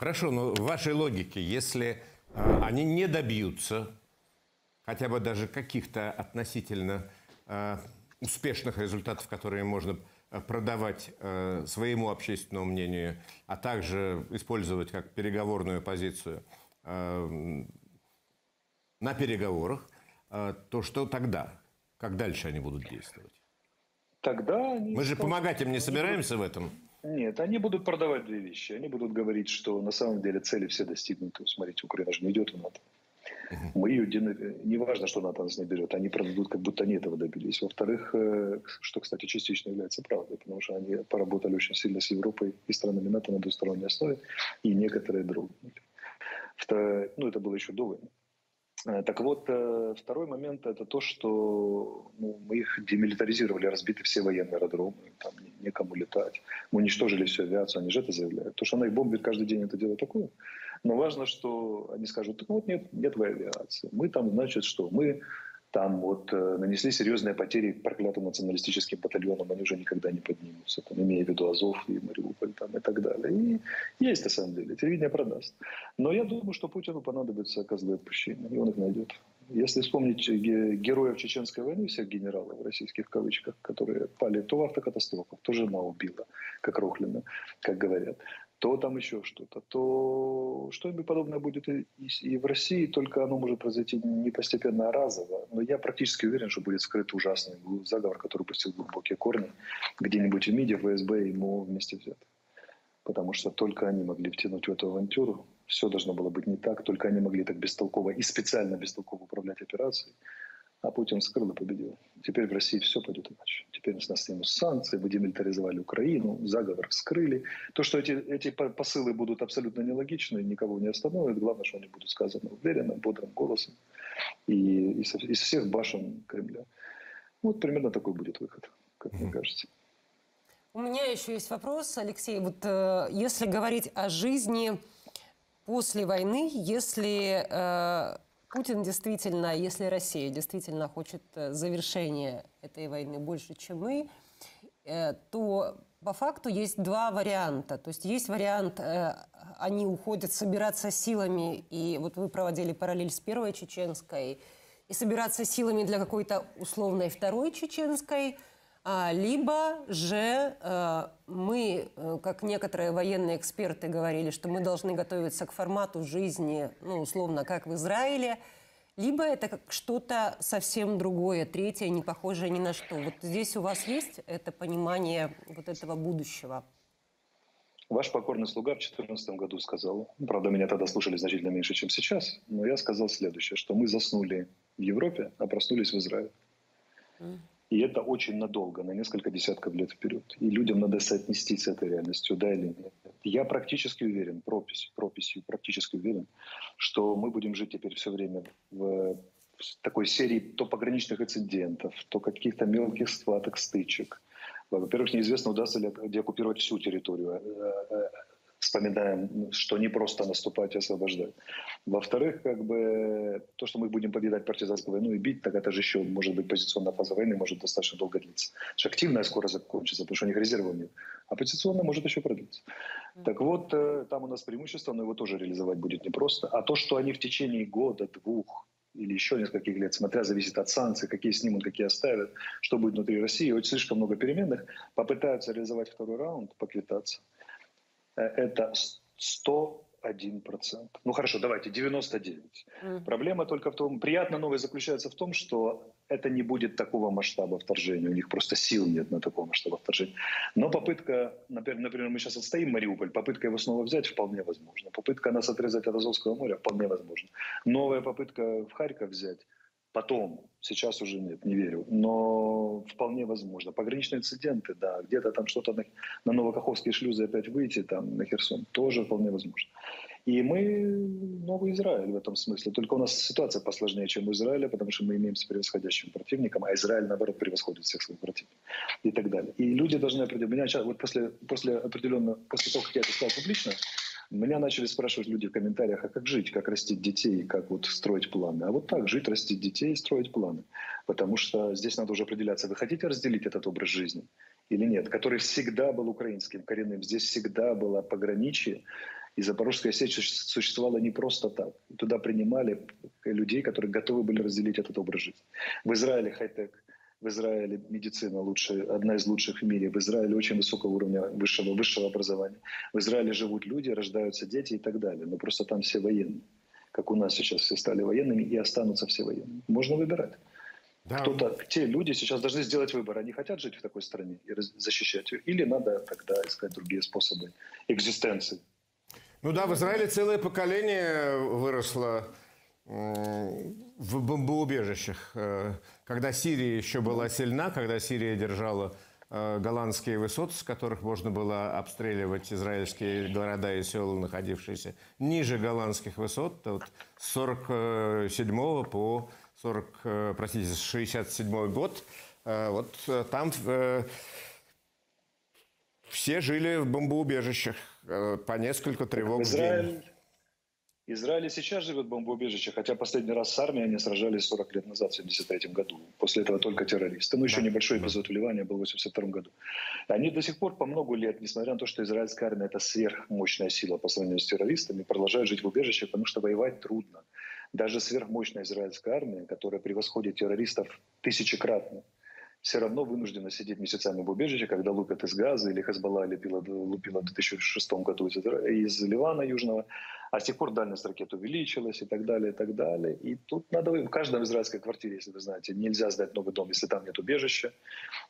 Хорошо, но в вашей логике, если они не добьются хотя бы даже каких-то относительно успешных результатов, которые можно продавать своему общественному мнению, а также использовать как переговорную позицию на переговорах, то что тогда? Как дальше они будут действовать? Тогда они... Мы же помогать им не собираемся в этом? Нет, они будут продавать две вещи. Они будут говорить, что на самом деле цели все достигнуты. Смотрите, Украина же не идет в НАТО. Мы ее, не важно, что НАТО нас не берет, они продадут, как будто они этого добились. Во-вторых, что, кстати, частично является правдой, потому что они поработали очень сильно с Европой и странами НАТО на двусторонней основе, и некоторые дрогнули. Ну, это было еще до войны. Так вот, второй момент – это то, что мы их демилитаризировали, разбиты все военные аэродромы, там некому летать. Мы уничтожили всю авиацию, они же это заявляют. То, что она их бомбит каждый день, это дело такое. Но важно, что они скажут, ну вот нет авиации. Мы там, значит, что? Мы там вот нанесли серьезные потери проклятым националистическим батальонам, они уже никогда не поднимутся, там, имея в виду Азов и Мариуполь там, и так далее. И есть на самом деле, телевидение продаст. Но я думаю, что Путину понадобится козлы отпущения, и он их найдет. Если вспомнить героев Чеченской войны, всех генералов в российских кавычках, которые пали то в автокатастрофах, то жена убила, как Рохлина, как говорят, то там еще что-то, то что-нибудь подобное будет и в России, только оно может произойти не постепенно, а разово. Но я практически уверен, что будет скрыт ужасный заговор, который пустил глубокие корни где-нибудь в МИДе, в ФСБ и МО вместе взят. Потому что только они могли втянуть в эту авантюру. Все должно было быть не так, только они могли так бестолково и специально бестолково управлять операцией. А Путин скрыл и победил. Теперь в России все пойдет иначе. Теперь у нас снимут санкции, мы демилитаризовали Украину, заговор вскрыли. То, что эти посылы будут абсолютно нелогичны, никого не остановят. Главное, что они будут сказаны уверенно, бодрым голосом. И из всех башен Кремля. Вот примерно такой будет выход, как мне кажется. У меня еще есть вопрос, Алексей. Вот если говорить о жизни после войны, если... Путин действительно, если Россия действительно хочет завершения этой войны больше, чем мы, то по факту есть два варианта. То есть есть вариант, они уходят собираться силами, и вот вы проводили параллель с первой чеченской, и собираться силами для какой-то условной второй чеченской, либо же мы, как некоторые военные эксперты говорили, что мы должны готовиться к формату жизни, ну, условно, как в Израиле, либо это что-то совсем другое, третье, не похожее ни на что. Вот здесь у вас есть это понимание вот этого будущего? Ваш покорный слуга в 2014 году сказал, правда, меня тогда слушали значительно меньше, чем сейчас, но я сказал следующее, что мы заснули в Европе, а проснулись в Израиле. И это очень надолго, на несколько десятков лет вперед. И людям надо соотнести с этой реальностью, да или нет. Я практически уверен, прописью практически уверен, что мы будем жить теперь все время в такой серии то пограничных инцидентов, то каких-то мелких схваток, стычек. Во-первых, неизвестно, удастся ли деоккупировать всю территорию, вспоминаем, что не просто наступать и освобождать. Во-вторых, как бы то, что мы будем побеждать партизанскую войну и бить, так это же еще может быть позиционная фаза войны, может достаточно долго длиться. Потому активная скоро закончится, потому что у них резервов нет. А позиционная может еще продлиться. Так вот, там у нас преимущество, но его тоже реализовать будет непросто. А то, что они в течение года, двух или еще нескольких лет, смотря зависит от санкций, какие снимут, какие оставят, что будет внутри России, очень слишком много переменных, попытаются реализовать второй раунд, поквитаться. Это 101%. Ну хорошо, давайте, 99%. Проблема только в том, приятно новое заключается в том, что это не будет такого масштаба вторжения. У них просто сил нет на такого масштаба вторжения. Но попытка, например, мы сейчас отстоим Мариуполь, попытка его снова взять вполне возможно. Попытка нас отрезать от Азовского моря вполне возможно. Новая попытка в Харьков взять потом, сейчас уже нет, не верю, но вполне возможно. Пограничные инциденты, да, где-то там что-то на Новокаховские шлюзы опять выйти, там на Херсон, тоже вполне возможно. И мы новый Израиль в этом смысле, только у нас ситуация посложнее, чем у Израиля, потому что мы имеем с превосходящим противником, а Израиль, наоборот, превосходит всех своих противников и так далее. И люди должны определить, меня сейчас, вот после того, как я это сказал публично, меня начали спрашивать люди в комментариях, а как жить, как растить детей, как вот строить планы. А вот так жить, растить детей, строить планы. Потому что здесь надо уже определяться, вы хотите разделить этот образ жизни или нет, который всегда был украинским коренным. Здесь всегда было пограничие. И Запорожская Сечь существовала не просто так. Туда принимали людей, которые готовы были разделить этот образ жизни. В Израиле хай-тек, в Израиле медицина одна из лучших в мире. В Израиле очень высокого уровня высшего образования. В Израиле живут люди, рождаются дети и так далее. Но просто там все военные. Как у нас сейчас все стали военными и останутся все военными. Можно выбирать. Да. Те люди сейчас должны сделать выбор. Они хотят жить в такой стране и защищать ее? Или надо тогда искать другие способы экзистенции? Ну да, в Израиле целое поколение выросло в бомбоубежищах. Когда Сирия еще была сильна, когда Сирия держала голландские высоты, с которых можно было обстреливать израильские города и села, находившиеся ниже голландских высот, вот с 47 по 67 год, вот там все жили в бомбоубежищах по несколько тревог в день. Израиль сейчас живет в бомбоубежище, хотя последний раз с армией они сражались 40 лет назад, в 1973 году. После этого только террористы. Ну, еще небольшой эпизод в Ливане был в 1982 году. Они до сих пор по много лет, несмотря на то, что израильская армия – это сверхмощная сила по сравнению с террористами, продолжают жить в убежище, потому что воевать трудно. Даже сверхмощная израильская армия, которая превосходит террористов тысячекратно, все равно вынуждена сидеть месяцами в убежище, когда лупят из Газа, или Хазбалла лупила в 2006 году из Ливана Южного. А с тех пор дальность ракет увеличилась и так далее, и так далее. И тут надо... В каждой израильской квартире, если вы знаете, нельзя сдать новый дом, если там нет убежища.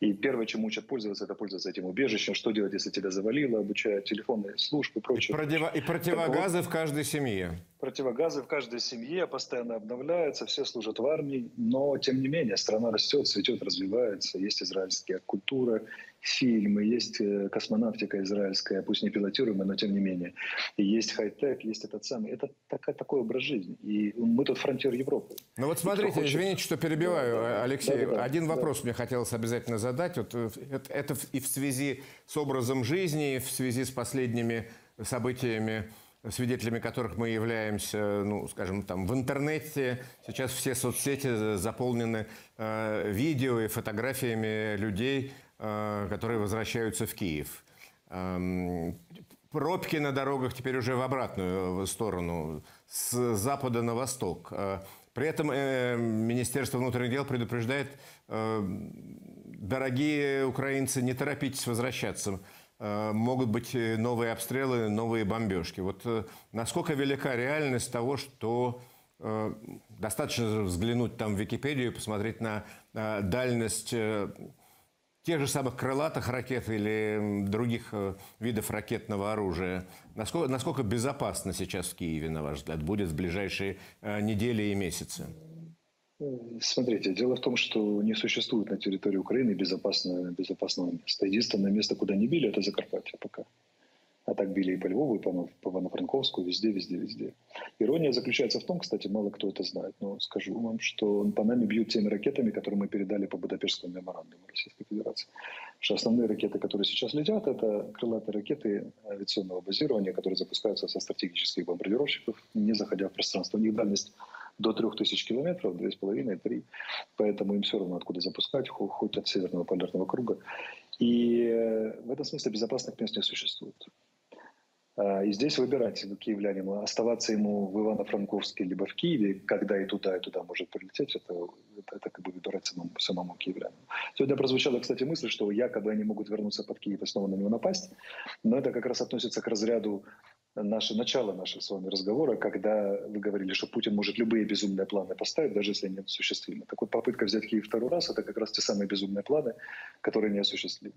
И первое, чем учат пользоваться, это пользоваться этим убежищем. Что делать, если тебя завалило, обучают телефонные службы и прочее. И противогазы в каждой семье. Противогазы в каждой семье постоянно обновляются, все служат в армии. Но, тем не менее, страна растет, цветет, развивается. Есть израильская культура, фильмы, есть космонавтика израильская, пусть не пилотируемая, но тем не менее. И есть хай-тек, есть этот самый. Это такой образ жизни. И мы тут фронтир Европы. Ну вот смотрите, извините, что перебиваю, Алексей. Один вопрос мне хотелось обязательно задать. Вот это и в связи с образом жизни, и в связи с последними событиями, свидетелями которых мы являемся, ну, скажем, там, в интернете. Сейчас все соцсети заполнены видео и фотографиями людей, которые возвращаются в Киев. Пробки на дорогах теперь уже в обратную сторону, с запада на восток. При этом Министерство внутренних дел предупреждает: дорогие украинцы, не торопитесь возвращаться. Могут быть новые обстрелы, новые бомбежки. Вот насколько велика реальность того, что... Достаточно взглянуть там в Википедию и посмотреть на дальность тех же самых крылатых ракет или других видов ракетного оружия. Насколько безопасно сейчас в Киеве, на ваш взгляд, будет в ближайшие недели и месяцы? Смотрите, дело в том, что не существует на территории Украины безопасного места. Единственное место, куда не били, это Закарпатье пока. А так били и по Львову, и по Ивано-Франковску, везде. Ирония заключается в том, кстати, мало кто это знает, но скажу вам, что по нами бьют теми ракетами, которые мы передали по Будапештскому меморандуму Российской Федерации. Потому что основные ракеты, которые сейчас летят, это крылатые ракеты авиационного базирования, которые запускаются со стратегических бомбардировщиков, не заходя в пространство. У них дальность до 3000 километров, 2,5-3, поэтому им все равно откуда запускать, хоть от Северного полярного круга. И в этом смысле безопасных мест не существует. И здесь выбирать киевлянину, оставаться ему в Ивано-Франковске либо в Киеве, когда и туда может прилететь, это как бы выбирать самому киевлянину. Сегодня прозвучала, кстати, мысль, что якобы они могут вернуться под Киев и снова на него напасть, но это как раз относится к разряду начала нашего с вами разговора, когда вы говорили, что Путин может любые безумные планы поставить, даже если они неосуществимы. Так вот, попытка взять Киев второй раз – это как раз те самые безумные планы, которые неосуществимы.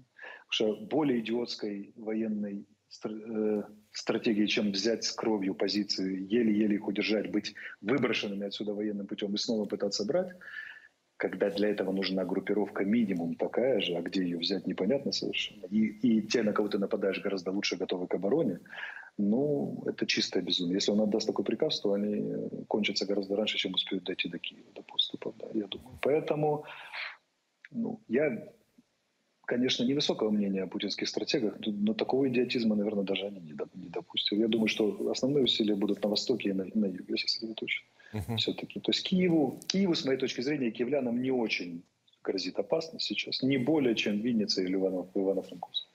Потому что более идиотской военной стратегии, чем взять с кровью позиции, еле-еле их удержать, быть выброшенными отсюда военным путем и снова пытаться брать, когда для этого нужна группировка минимум такая же, а где ее взять непонятно совершенно. И те, на кого ты нападаешь, гораздо лучше готовы к обороне. Ну, это чистое безумие. Если он отдаст такой приказ, то они кончатся гораздо раньше, чем успеют дойти до Киева, до подступов, да, я думаю. Поэтому, ну, я... Конечно, невысокого мнения о путинских стратегах, но такого идиотизма, наверное, даже они не допустили. Я думаю, что основные усилия будут на востоке и на юге сосредоточены. Все-таки. То есть Киеву, с моей точки зрения, киевлянам не очень грозит опасность сейчас. Не более, чем Винница или Ивано-Франковск.